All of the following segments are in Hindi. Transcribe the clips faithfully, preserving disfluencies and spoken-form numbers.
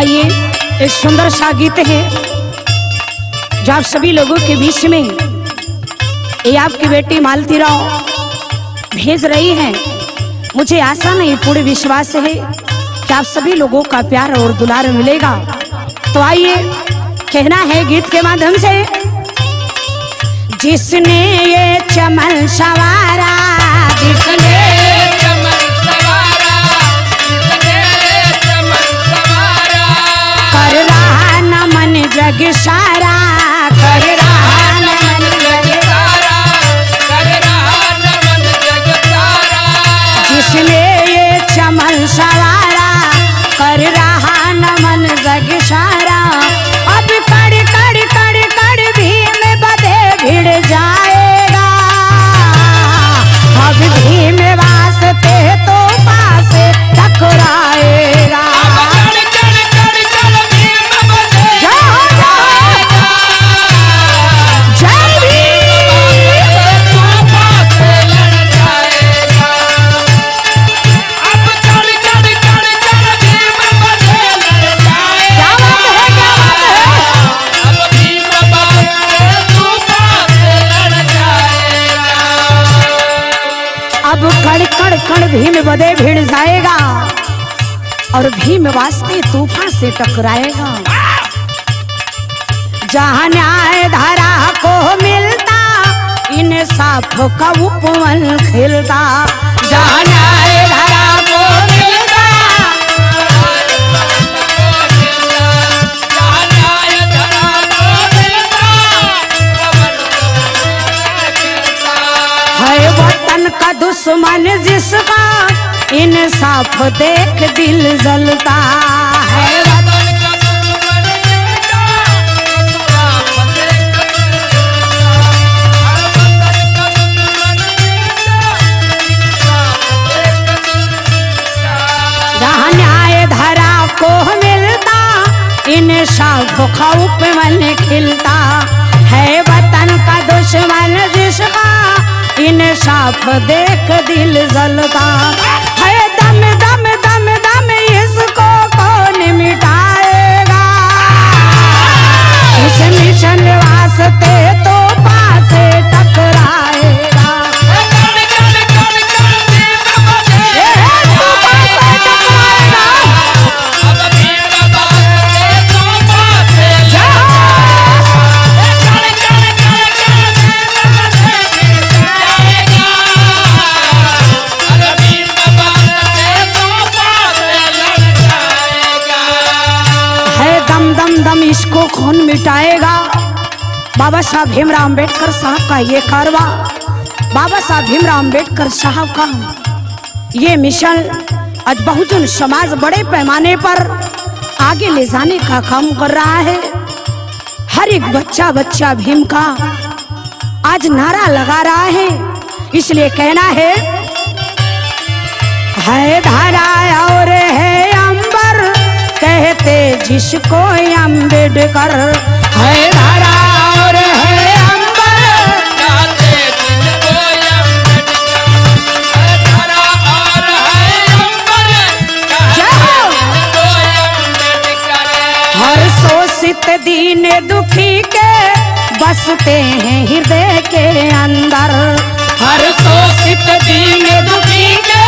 आइए एक सुंदर सा गीत है जो आप सभी लोगों के बीच में ये आपकी बेटी मालती राव भेज रही है। मुझे आशा नहीं, पूरे विश्वास है कि आप सभी लोगों का प्यार और दुलार मिलेगा। तो आइए, कहना है गीत के माध्यम से, जिसने ये चमन सवारा, जिसने चमन सवारा, जिसने चमन सवारा, कर रहा नमन जग सारा, कर रहा नमन जग सारा, कर रहा नमन जग सारा, जिसने ये चमन सवारा, कर रहा नमन जग सारा। अब कण कण कण भीम बदे भिड़ जाएगा और भीम वास्ते तूफान से टकराएगा। जहाँ न्याय धारा को मिलता, इंसाफ का उपवन खिलता। जहाँ न्याय धारा को मिलता, जहाँ न्याय धारा को मिलता, है वतन का दुश्मन जिसका, इंसाफ देख दिल जलता है। जहाँ न्याय धारा को मिलता, इंसाफ का उपवन खिलता। है वतन का दुश्मन जिसका, इंसाफ देख दिल जलता है। दम दम दम दम इसको कौन मिटाएगा, इस मिशन वास्ते तो पास टकराएगा। इसको कौन मिटाएगा। बाबा साहब भीमराव अंबेडकर साहब का ये कारवा, बाबा साहब भीमराव अंबेडकर साहब का ये मिशन आज बहुजन समाज बड़े पैमाने पर आगे ले जाने का काम कर रहा है। हर एक बच्चा बच्चा भीम का आज नारा लगा रहा है। इसलिए कहना है, है धारा और है कहते जिसको अंबेडकर, है धारा और है अंबर कहते जिसको अंबेडकर, है धारा और है अंबर कहते जिसको अंबेडकर। हर शोषित दीन दुखी के बसते हैं हृदय के अंदर, हर शोषित दीन दुखी के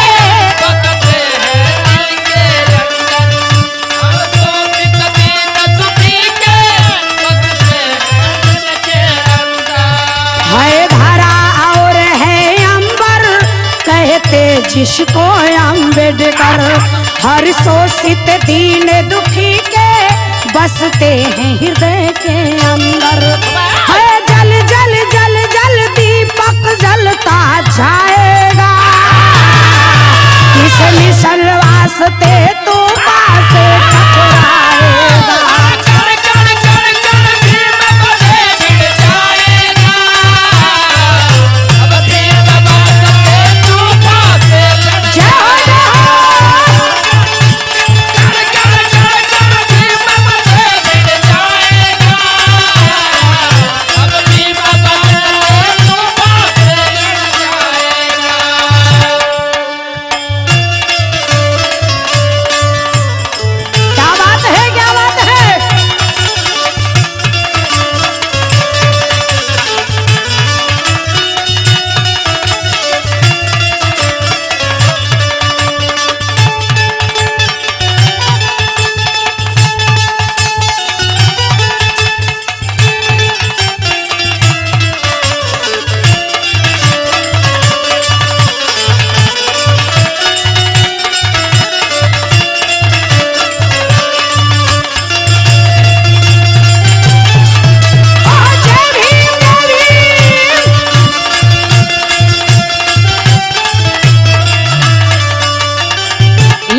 जिसको अंबेडकर। हर शोषित दीन दुखी के बसते हैं हृदय के अंदर। है जल जल जल जल दीपक जलता जाएगा, किस मिशन वास्ते तो पास टकराएगा।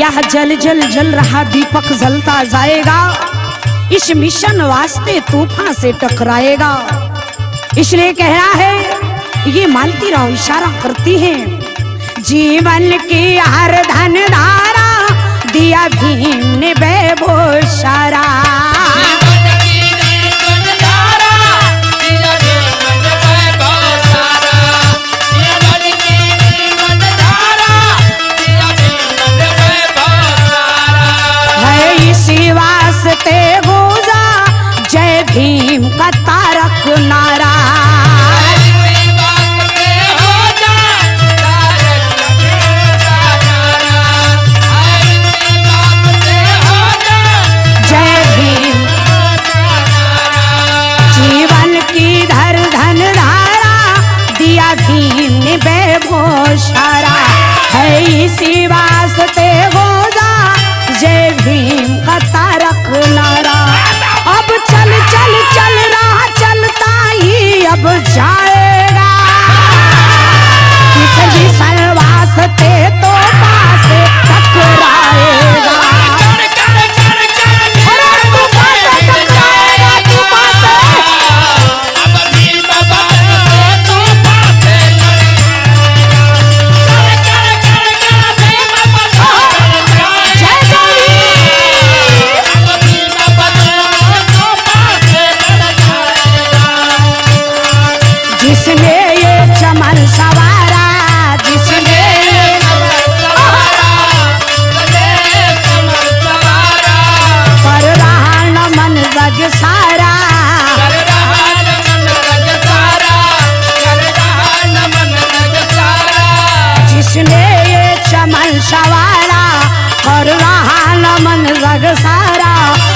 यह जल जल जल रहा दीपक जलता जाएगा, इस मिशन वास्ते तूफान से टकराएगा। इसलिए कह रहा है ये मालती राव इशारा करती हैं, जीवन की हर धन धारा दिया भीम ने बेबोशारा। भीम का तारक नारा, जय भीम। जीवन की धर धन धारा दिया भीम ने बेबोशारा। है इसी वास्ते गोजा जय भीम का तारक नारा। अब चल चल चल रहा चलता ही अब जाएगा, किसी सरवास ते तो पास टकराएगा। जिसने ये चमन सवारा, जिसने ये चमन सवारा, पर रहा नमन जग सारा, पर रहा नमन जग सारा, पर रहा नमन जग सारा। जिसने ये चमन सवारा, पर रहा नमन जग सारा।